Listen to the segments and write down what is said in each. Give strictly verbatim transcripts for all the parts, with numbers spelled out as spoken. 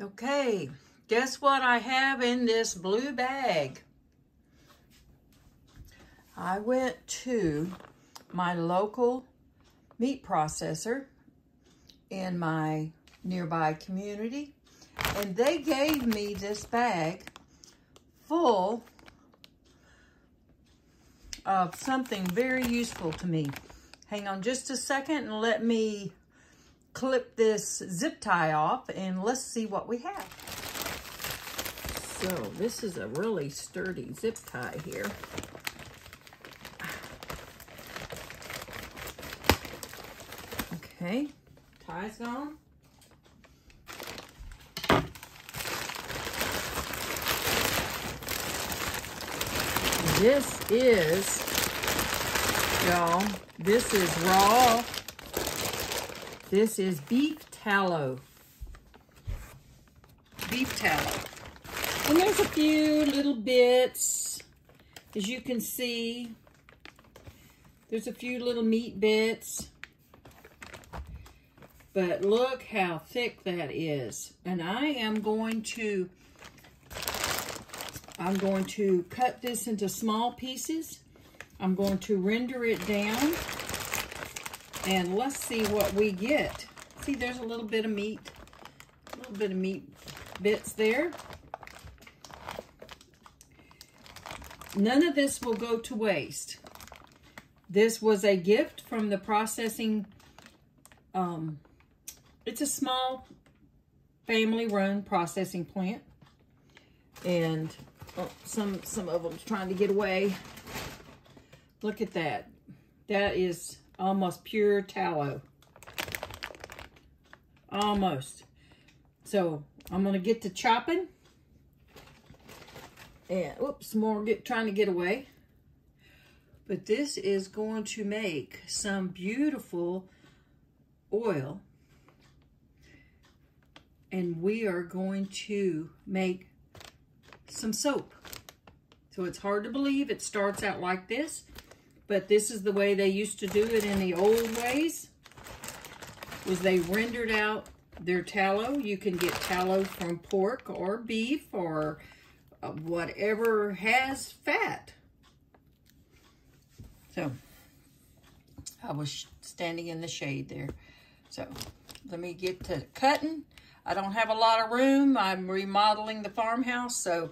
Okay, guess what I have in this blue bag? I went to my local meat processor in my nearby community, and they gave me this bag full of something very useful to me. Hang on just a second and let me clip this zip tie off and let's see what we have. So this is a really sturdy zip tie here. Okay, tie's gone. This is, y'all, this is raw. This is beef tallow. Beef tallow. And there's a few little bits, as you can see. There's a few little meat bits. But look how thick that is. And I am going to, I'm going to cut this into small pieces. I'm going to render it down. And let's see what we get. See, there's a little bit of meat. A little bit of meat bits there. None of this will go to waste. This was a gift from the processing. Um, it's a small family-run processing plant. And oh, some, some of them's trying to get away. Look at that. That is almost pure tallow. Almost. So I'm going to get to chopping. And, oops, more get, trying to get away. But this is going to make some beautiful oil. And we are going to make some soap. So it's hard to believe it starts out like this, but this is the way they used to do it in the old ways, was they rendered out their tallow. You can get tallow from pork or beef or whatever has fat. So I was standing in the shade there. So let me get to cutting. I don't have a lot of room. I'm remodeling the farmhouse, so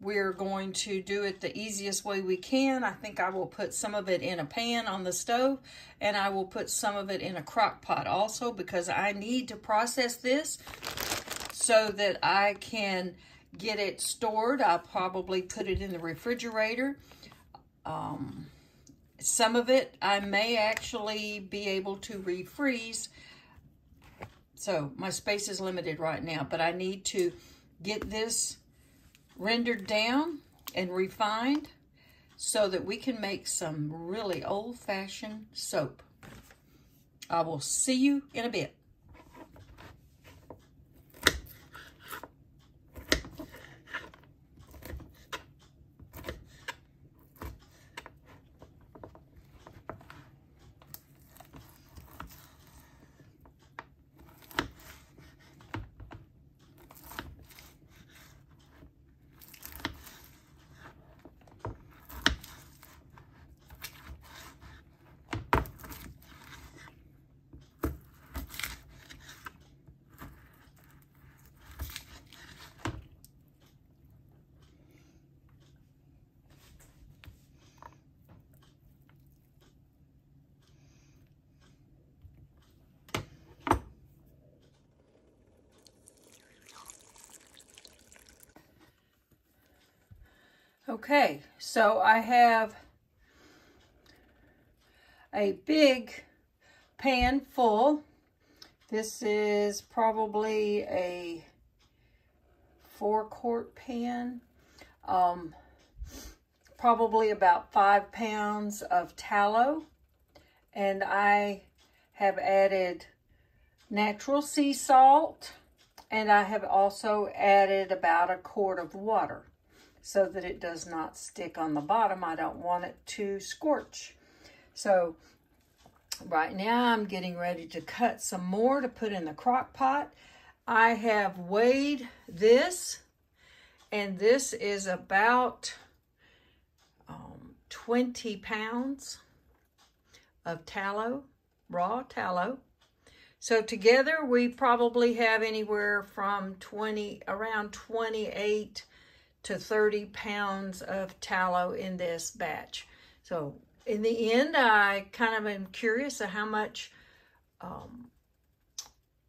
we're going to do it the easiest way we can. I think I will put some of it in a pan on the stove, and I will put some of it in a crock pot also, because I need to process this so that I can get it stored. I'll probably put it in the refrigerator. Um, some of it I may actually be able to refreeze. So my space is limited right now, but I need to get this rendered down and refined so that we can make some really old-fashioned soap. I will see you in a bit. Okay, so I have a big pan full. This is probably a four-quart pan. Um, probably about five pounds of tallow. And I have added natural sea salt. And I have also added about a quart of water, so that it does not stick on the bottom. I don't want it to scorch. So right now I'm getting ready to cut some more to put in the crock pot. I have weighed this, and this is about um, twenty pounds of tallow, raw tallow. So together we probably have anywhere from twenty, around twenty-eight to thirty pounds of tallow in this batch. So in the end, I kind of am curious of how much um,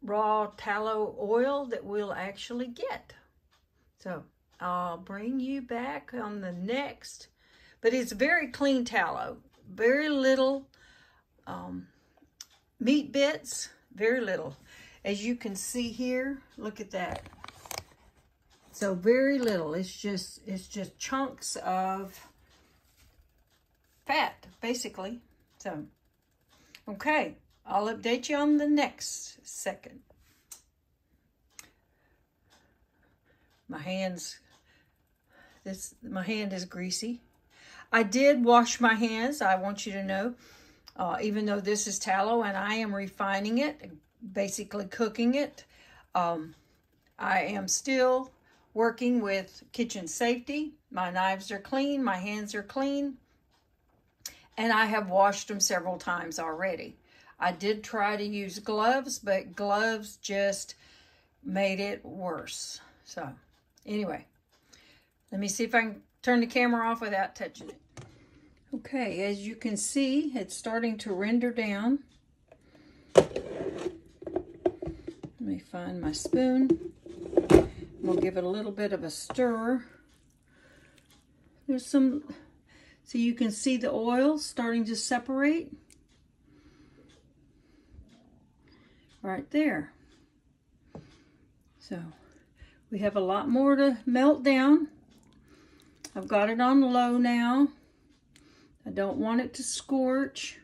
raw tallow oil that we'll actually get. So I'll bring you back on the next, but it's very clean tallow, very little um, meat bits, very little. As you can see here, look at that. So very little, it's just, it's just chunks of fat, basically. So, okay, I'll update you on the next second. My hands, this, my hand is greasy. I did wash my hands, I want you to know, uh, even though this is tallow and I am refining it, basically cooking it, um, I am still working with kitchen safety. My knives are clean, my hands are clean, and I have washed them several times already. I did try to use gloves, but gloves just made it worse. So anyway, let me see if I can turn the camera off without touching it. Okay, as you can see, it's starting to render down. Let me find my spoon. We'll give it a little bit of a stir. There's some, so you can see the oil starting to separate right there. So we have a lot more to melt down. I've got it on low now. I don't want it to scorch,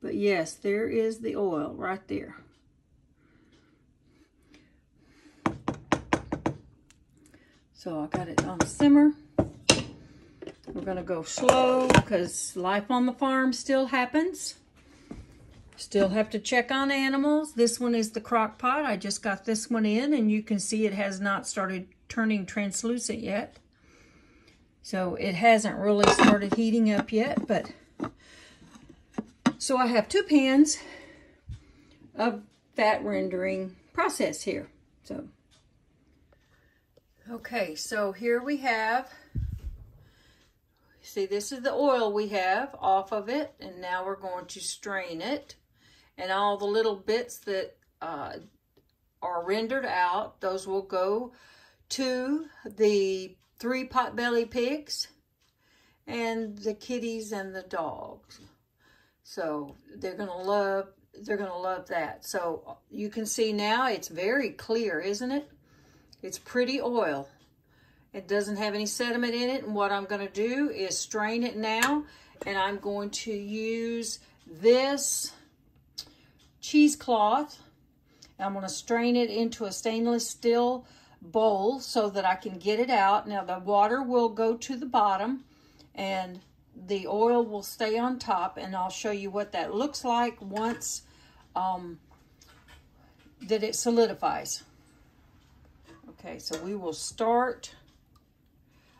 but yes, there is the oil right there. So I got it on simmer. We're gonna go slow because life on the farm still happens. Still have to check on animals. This one is the crock pot. I just got this one in and you can see it has not started turning translucent yet. So it hasn't really started heating up yet, but. So I have two pans of fat rendering process here, so. Okay, so here we have, see, this is the oil we have off of it, and now we're going to strain it. And all the little bits that uh, are rendered out, those will go to the three potbelly pigs and the kitties and the dogs. So they're gonna love, they're gonna love that. So you can see now it's very clear, isn't it? It's pretty oil. It doesn't have any sediment in it. And what I'm going to do is strain it now. And I'm going to use this cheesecloth. I'm going to strain it into a stainless steel bowl so that I can get it out. Now the water will go to the bottom and the oil will stay on top. And I'll show you what that looks like once um, that it solidifies. Okay, so we will start.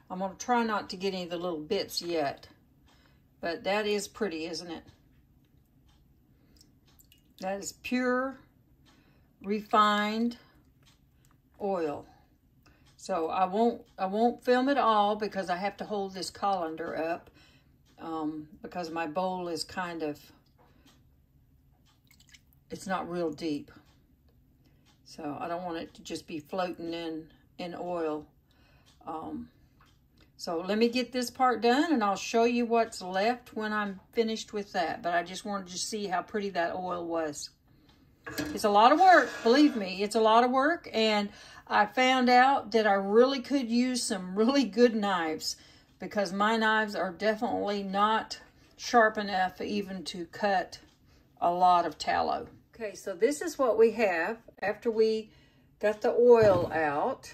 I'm going to try not to get any of the little bits yet, but that is pretty, isn't it? That is pure, refined oil. So I won't, I won't film it all because I have to hold this colander up um, because my bowl is kind of, it's not real deep. So I don't want it to just be floating in, in oil. Um, so let me get this part done and I'll show you what's left when I'm finished with that. But I just wanted to see how pretty that oil was. It's a lot of work, believe me, it's a lot of work. And I found out that I really could use some really good knives because my knives are definitely not sharp enough even to cut a lot of tallow. Okay, so this is what we have after we got the oil out.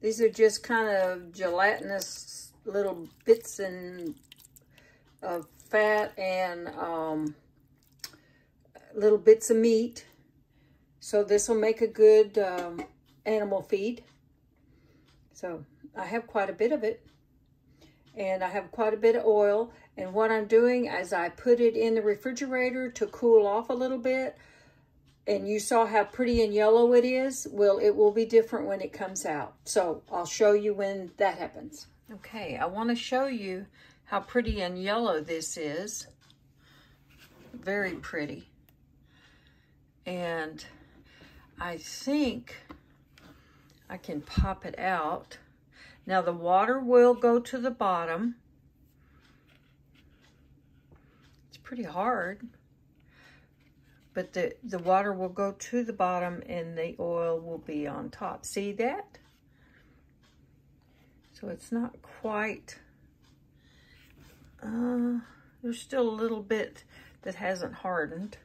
These are just kind of gelatinous little bits and of fat and um, little bits of meat. So this will make a good um, animal feed. So I have quite a bit of it. And I have quite a bit of oil. And what I'm doing is I put it in the refrigerator to cool off a little bit. And you saw how pretty and yellow it is. Well, it will be different when it comes out. So I'll show you when that happens. Okay, I want to show you how pretty and yellow this is. Very pretty. And I think I can pop it out. Now the water will go to the bottom. It's pretty hard, but the, the water will go to the bottom and the oil will be on top. See that? So it's not quite, uh, there's still a little bit that hasn't hardened.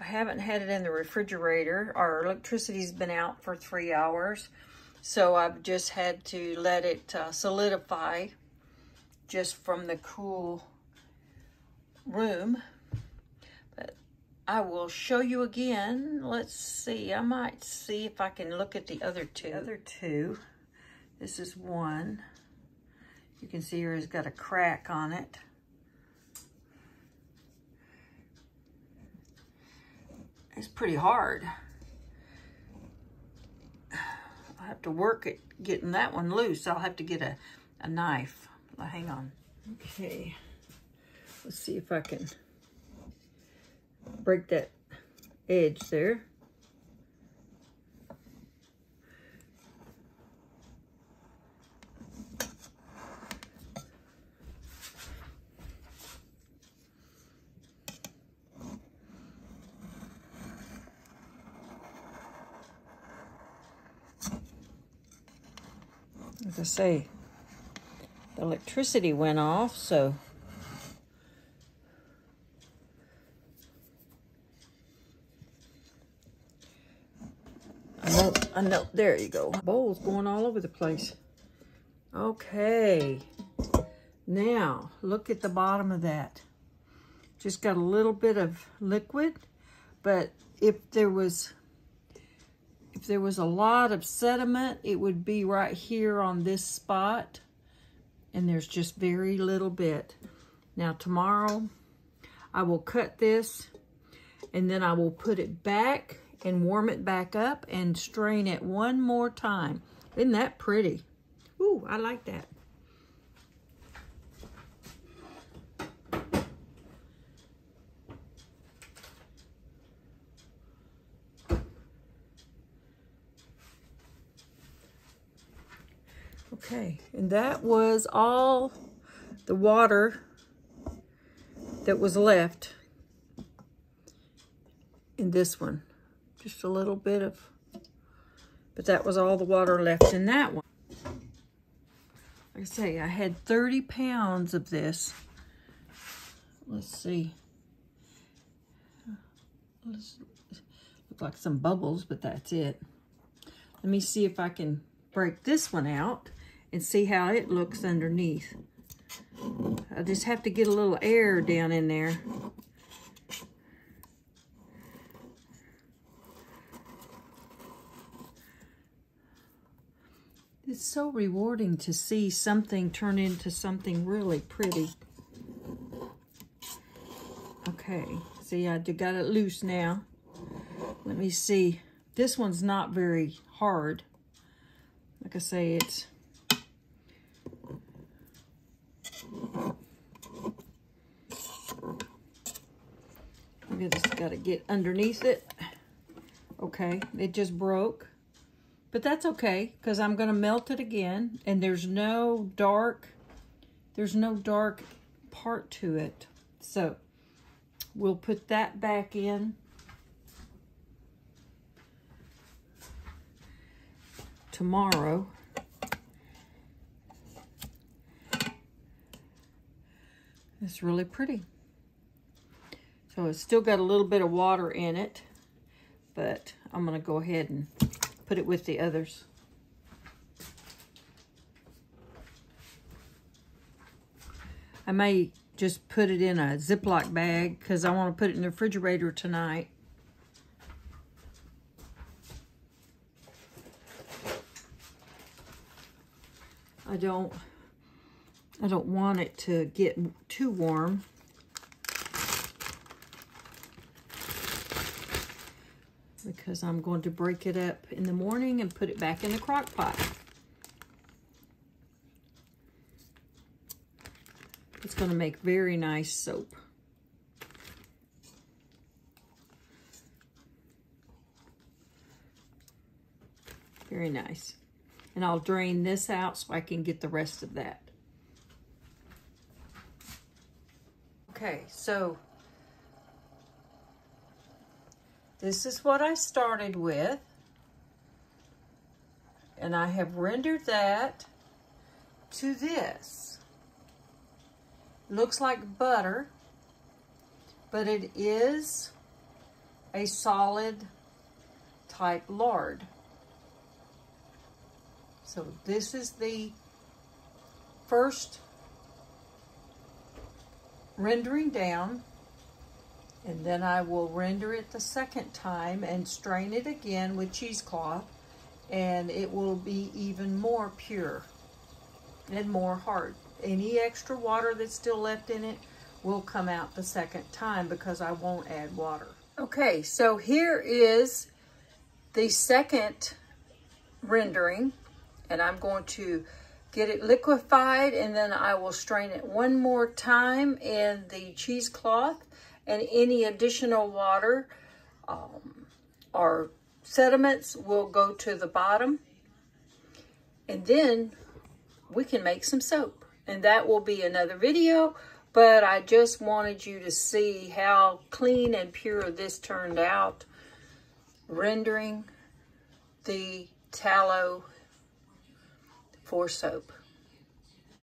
I haven't had it in the refrigerator. Our electricity's been out for three hours. So I've just had to let it uh, solidify just from the cool room. But I will show you again. Let's see. I might see if I can look at the other two. The other two. This is one. You can see here it's got a crack on it. It's pretty hard. I have to work at getting that one loose. I'll have to get a, a knife. Well, hang on. Okay. Let's see if I can break that edge there. As I say, the electricity went off, so I know, I know, there you go. Bowl's going all over the place. Okay, now look at the bottom of that. Just got a little bit of liquid, but if there was If there was a lot of sediment, it would be right here on this spot. And there's just very little bit. Now tomorrow, I will cut this and then I will put it back and warm it back up and strain it one more time. Isn't that pretty? Ooh, I like that. Okay, and that was all the water that was left in this one. Just a little bit of, but that was all the water left in that one. Like I say, I had thirty pounds of this. Let's see. Looks like some bubbles, but that's it. Let me see if I can break this one out and see how it looks underneath. I just have to get a little air down in there. It's so rewarding to see something turn into something really pretty. Okay, see, I got it loose now. Let me see. This one's not very hard. Like I say, it's I just got to get underneath it. Okay, it just broke. But that's okay, because I'm going to melt it again. And there's no dark, there's no dark part to it. So, we'll put that back in tomorrow. It's really pretty. So it's still got a little bit of water in it, but I'm going to go ahead and put it with the others. I may just put it in a Ziploc bag because I want to put it in the refrigerator tonight. I don't, I don't want it to get too warm. Because I'm going to break it up in the morning and put it back in the crock pot. It's going to make very nice soap. Very nice. And I'll drain this out so I can get the rest of that. Okay, so this is what I started with, and I have rendered that to this. Looks like butter, but it is a solid type lard. So this is the first rendering down. And then I will render it the second time and strain it again with cheesecloth, and it will be even more pure and more hard. Any extra water that's still left in it will come out the second time because I won't add water. Okay, so here is the second rendering, and I'm going to get it liquefied, and then I will strain it one more time in the cheesecloth. And any additional water um, or sediments will go to the bottom. And then we can make some soap. And that will be another video. But I just wanted you to see how clean and pure this turned out. Rendering the tallow for soap.